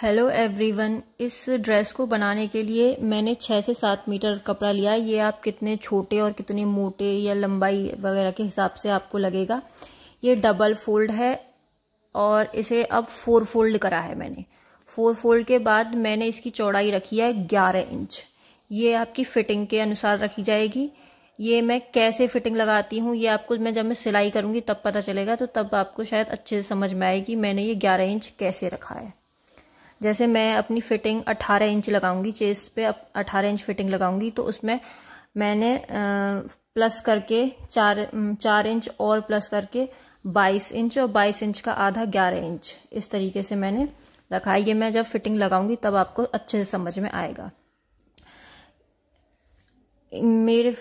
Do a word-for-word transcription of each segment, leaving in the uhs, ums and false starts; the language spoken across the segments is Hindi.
हेलो एवरीवन, इस ड्रेस को बनाने के लिए मैंने छः से सात मीटर कपड़ा लिया है। ये आप कितने छोटे और कितने मोटे या लंबाई वगैरह के हिसाब से आपको लगेगा। ये डबल फोल्ड है और इसे अब फोर फोल्ड करा है मैंने। फोर फोल्ड के बाद मैंने इसकी चौड़ाई रखी है ग्यारह इंच। ये आपकी फ़िटिंग के अनुसार रखी जाएगी। ये मैं कैसे फ़िटिंग लगाती हूँ ये आपको मैं जब मैं सिलाई करूँगी तब पता चलेगा, तो तब आपको शायद अच्छे से समझ में आएगी मैंने ये ग्यारह इंच कैसे रखा है। जैसे मैं अपनी फ़िटिंग अठारह इंच लगाऊंगी, चेस्ट पे अठारह इंच फिटिंग लगाऊंगी, तो उसमें मैंने प्लस करके चार चार इंच और प्लस करके बाईस इंच और बाईस इंच का आधा ग्यारह इंच इस तरीके से मैंने रखा है। ये मैं जब फिटिंग लगाऊंगी तब आपको अच्छे से समझ में आएगा। मेरे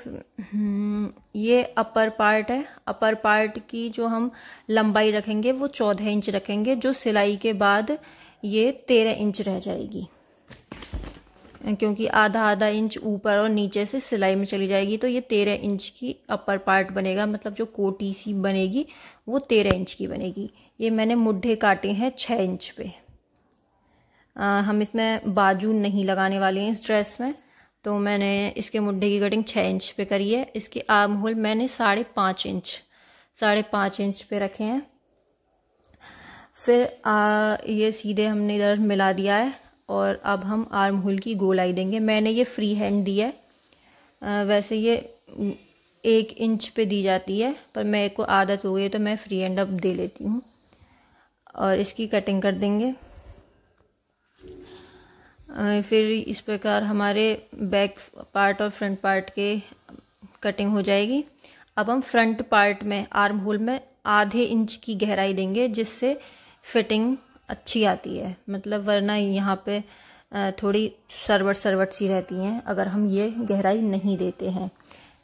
ये अपर पार्ट है। अपर पार्ट की जो हम लंबाई रखेंगे वो चौदह इंच रखेंगे, जो सिलाई के बाद ये तेरह इंच रह जाएगी, क्योंकि आधा आधा इंच ऊपर और नीचे से सिलाई में चली जाएगी। तो ये तेरह इंच की अपर पार्ट बनेगा, मतलब जो कोटी सी बनेगी वो तेरह इंच की बनेगी। ये मैंने मुड्ढे काटे हैं छः इंच पे। आ, हम इसमें बाजू नहीं लगाने वाले हैं इस ड्रेस में, तो मैंने इसके मुड्ढे की कटिंग छः इंच पे करी है। इसके आर्म होल मैंने साढ़े पाँच इंच साढ़े पाँच इंच पे रखे हैं। फिर आ, ये सीधे हमने इधर मिला दिया है और अब हम आर्म होल की गोलाई देंगे। मैंने ये फ्री हैंड दी है, आ, वैसे ये एक इंच पे दी जाती है, पर मेरे को आदत हो गई तो मैं फ्री हैंड अब दे लेती हूँ। और इसकी कटिंग कर देंगे। आ, फिर इस प्रकार हमारे बैक पार्ट और फ्रंट पार्ट के कटिंग हो जाएगी। अब हम फ्रंट पार्ट में आर्म होल में आधे इंच की गहराई देंगे, जिससे फिटिंग अच्छी आती है, मतलब वरना यहाँ पे थोड़ी सरवट सरवट सी रहती हैं अगर हम ये गहराई नहीं देते हैं।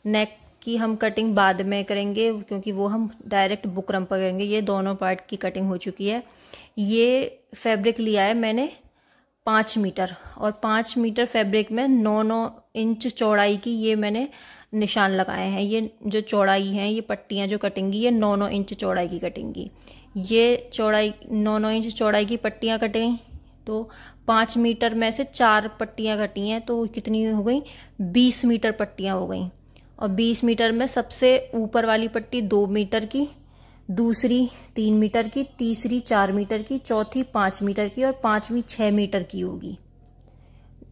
नेक की हम कटिंग बाद में करेंगे, क्योंकि वो हम डायरेक्ट बुकरम पर करेंगे। ये दोनों पार्ट की कटिंग हो चुकी है। ये फैब्रिक लिया है मैंने पाँच मीटर और पाँच मीटर फैब्रिक में नौ नौ इंच चौड़ाई की ये मैंने निशान लगाए हैं। ये जो चौड़ाई है, ये पट्टियाँ जो कटेंगी ये नौ नौ इंच चौड़ाई की कटेंगी। ये चौड़ाई नौ नौ इंच चौड़ाई की पट्टियाँ कटें, तो पाँच मीटर में से चार पट्टियाँ कटी हैं तो कितनी हो गई, बीस मीटर पट्टियाँ हो गई। और बीस मीटर में सबसे ऊपर वाली पट्टी दो मीटर की, दूसरी तीन मीटर की, तीसरी चार मीटर की, चौथी पाँच मीटर की और पाँचवीं छः मीटर की होगी।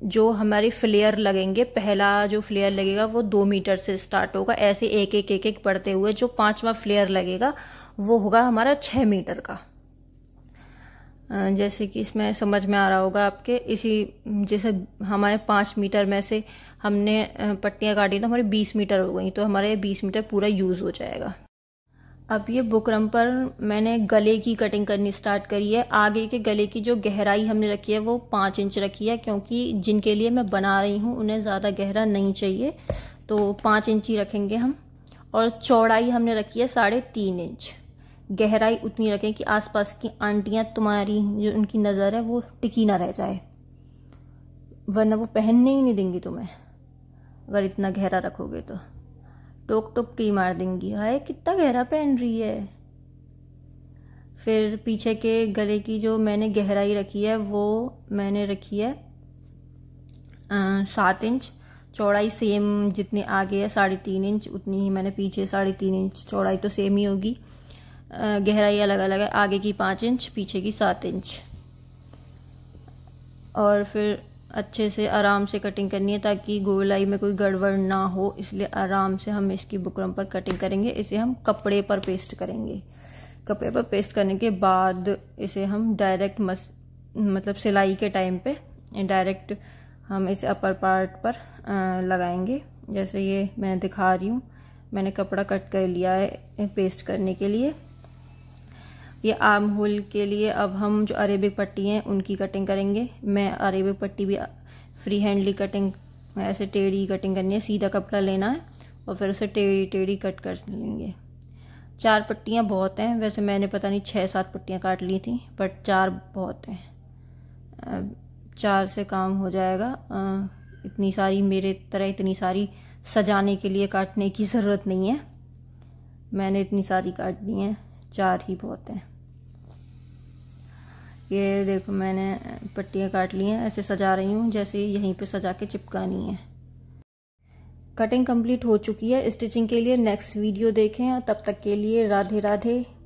जो हमारे फ्लेयर लगेंगे, पहला जो फ्लेयर लगेगा वो दो मीटर से स्टार्ट होगा, ऐसे एक एक एक एक बढ़ते हुए जो पांचवा फ्लेयर लगेगा वो होगा हमारा छः मीटर का। जैसे कि इसमें समझ में आ रहा होगा आपके, इसी जैसे हमारे पाँच मीटर में से हमने पट्टियाँ काटी तो हमारे बीस मीटर हो गई, तो हमारे बीस मीटर पूरा यूज़ हो जाएगा। अब ये बुकरम पर मैंने गले की कटिंग करनी स्टार्ट करी है। आगे के गले की जो गहराई हमने रखी है वो पाँच इंच रखी है, क्योंकि जिनके लिए मैं बना रही हूँ उन्हें ज़्यादा गहरा नहीं चाहिए, तो पाँच इंच ही रखेंगे हम। और चौड़ाई हमने रखी है साढ़े तीन इंच, गहराई उतनी रखें कि आसपास की आंटियाँ तुम्हारी जो उनकी नज़र है वो टिकी ना रह जाए, वरना वो पहनने ही नहीं देंगी तुम्हें। अगर इतना गहरा रखोगे तो टोक टोक की मार देंगी, हाय कितना गहरा पहन रही है। फिर पीछे के गले की जो मैंने गहराई रखी है वो मैंने रखी है आ, सात इंच। चौड़ाई सेम जितनी आगे है साढ़े तीन इंच उतनी ही मैंने पीछे साढ़े तीन इंच, चौड़ाई तो सेम ही होगी, आ, गहराई अलग अलग है। आगे की पाँच इंच, पीछे की सात इंच। और फिर अच्छे से आराम से कटिंग करनी है ताकि गोलाई में कोई गड़बड़ ना हो, इसलिए आराम से हम इसकी बुकरम पर कटिंग करेंगे। इसे हम कपड़े पर पेस्ट करेंगे। कपड़े पर पेस्ट करने के बाद इसे हम डायरेक्ट मस मतलब सिलाई के टाइम पे डायरेक्ट हम इसे अपर पार्ट पर आ, लगाएंगे। जैसे ये मैं दिखा रही हूँ, मैंने कपड़ा कट कर लिया है पेस्ट करने के लिए। ये आर्म होल के लिए अब हम जो अरेबिक पट्टी हैं उनकी कटिंग करेंगे। मैं अरेबिक पट्टी भी फ्री हैंडली कटिंग, ऐसे टेढ़ी कटिंग करनी है। सीधा कपड़ा लेना है और फिर उसे टेढ़ी टेढ़ी कट कर लेंगे। चार पट्टियां बहुत हैं, वैसे मैंने पता नहीं छः सात पट्टियां काट ली थी, बट चार बहुत हैं, चार से काम हो जाएगा। इतनी सारी मेरे तरह इतनी सारी सजाने के लिए काटने की ज़रूरत नहीं है, मैंने इतनी सारी काट दी हैं, चार ही बहुत हैं। ये देखो मैंने पट्टियाँ काट ली हैं, ऐसे सजा रही हूँ जैसे यहीं पे सजा के चिपकानी है। कटिंग कंप्लीट हो चुकी है। स्टिचिंग के लिए नेक्स्ट वीडियो देखें। तब तक के लिए राधे राधे।